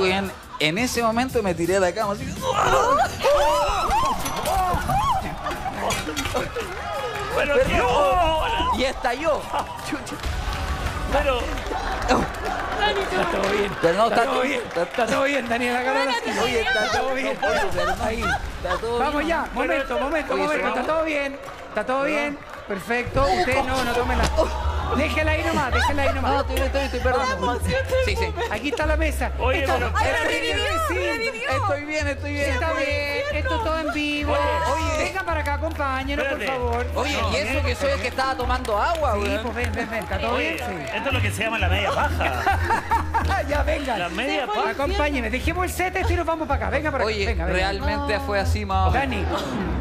weón, en ese momento me tiré de la cama así. Bueno, pero, y estalló. Pero... Está todo bien. Pero no, está todo bien. Está todo bien, Daniela. Oye, está todo bien. Vamos ya. Momento. Está todo bien. Está todo bien. Perfecto. Usted no tome la... Déjela ahí nomás, No, estoy, perdón. Sí. Aquí está la mesa. Oye, pero... Estoy bien. Está bien. Esto es todo en vivo. Oye, venga para acá, acompáñenos, por favor. Oye, y eso que soy el que estaba tomando agua, güey. Sí, pues ven. ¿Está todo bien? Sí. Esto es lo que se llama la media paja. Ya, venga. La media paja. Acompáñenme. Dejemos el set y nos vamos para acá. Venga para acá. Oye, realmente fue así, Mao. Dani.